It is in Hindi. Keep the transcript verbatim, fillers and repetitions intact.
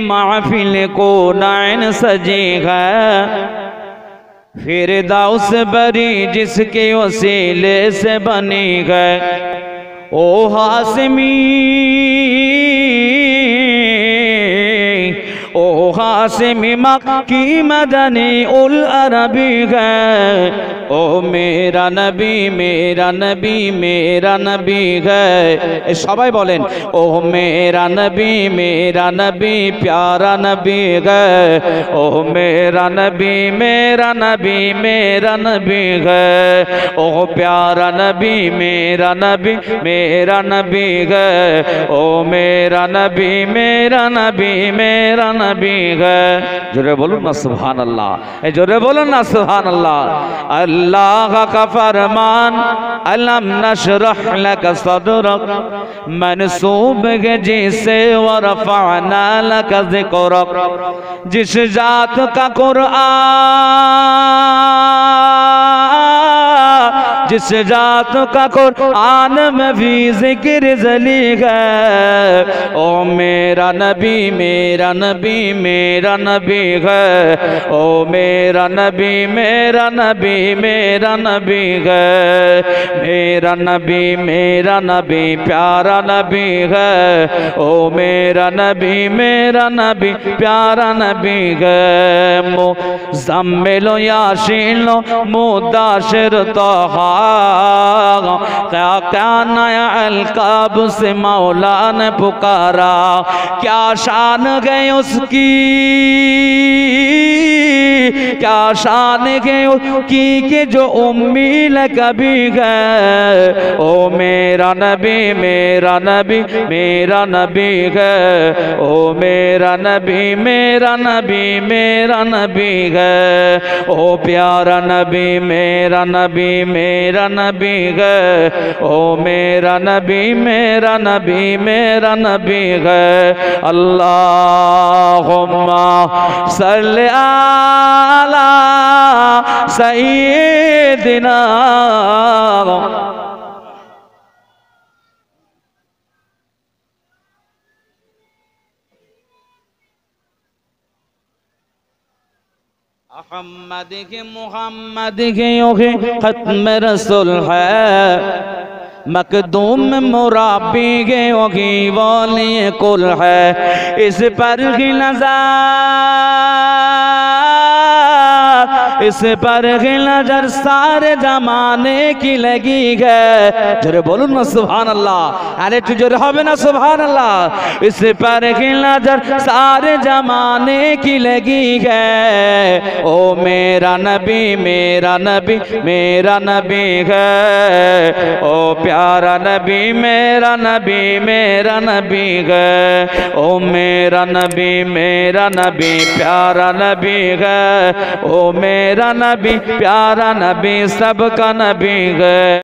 महफिल को नैन सजेगा फिर दाउस बरी जिसके वसीले से बनेगा। ओ हाशमी ओ हाशमी मक्की मदनी उल अरबी है। ओ मेरा नबी मेरा नबी मेरा नबी है। सबाई बोलें ओ मेरा नबी मेरा नबी प्यारा नबी है। ओ मेरा नबी मेरा नबी मेरा नबी है। ओ प्यारा नबी मेरा नबी मेरा नबी है। ओ मेरा नबी मेरा नबी मेरा नबी है। जोरे बोलो ना सुभान अल्लाह, जोरे बोलो ना सुभान अल्लाह। अल्लाह का फरमान अलम नशरह लक सदरक मनसूब है जिसे वरफाना लक ज़िक्रक। जिस जात का कुरआन जिस जात का कुरान में भी जिक्र जली है। ओ मेरा नबी मेरा नबी मेरा नबी है। ओ मेरा नबी मेरा नबी मेरा नबी है। मेरा नबी मेरा नबी प्यारा नबी है। ओ मेरा नबी मेरा नबी प्यारा नबी है। मो जम्मिलो याशीलो मुदाशिर तोहा क्या क्या नया अलकाब से मौला ने पुकारा। क्या शान गए उसकी क्या शान गए उसकी के जो उम्मी लकबी गए। ओ मेरा नबी मेरा नबी मेरा नबी गए। ओ मेरा नबी मेरा नबी मेरा नबी गए। ओ प्यारा नबी मेरा नबी मेरा नबी गए। ओ मेरा नबी मेरा नबी मेरा नबी गए। अल्लाहुम्मा सल्ली अला सय्यिदिना मोहम्मद के मोहम्मद के योगे खत्म रसूल है। मकदूम मुराबी गे होगी वाली कुल है। इस पर की नजर इस पर की नजर सारे जमाने की लगी है। जोरे बोलो ना सुभान अल्लाह। अरे तुझे रहो ना सुभान अल्लाह। इस पर की नजर सारे जमाने की लगी है। ओ मेरा नबी मेरा नबी मेरा नबी है। ओ प्यारा नबी मेरा नबी मेरा नबी गए। ओ मेरा नबी मेरा नबी प्यारा नबी गए। ओ मेरा नबी प्यारा नबी सबका नबी गए।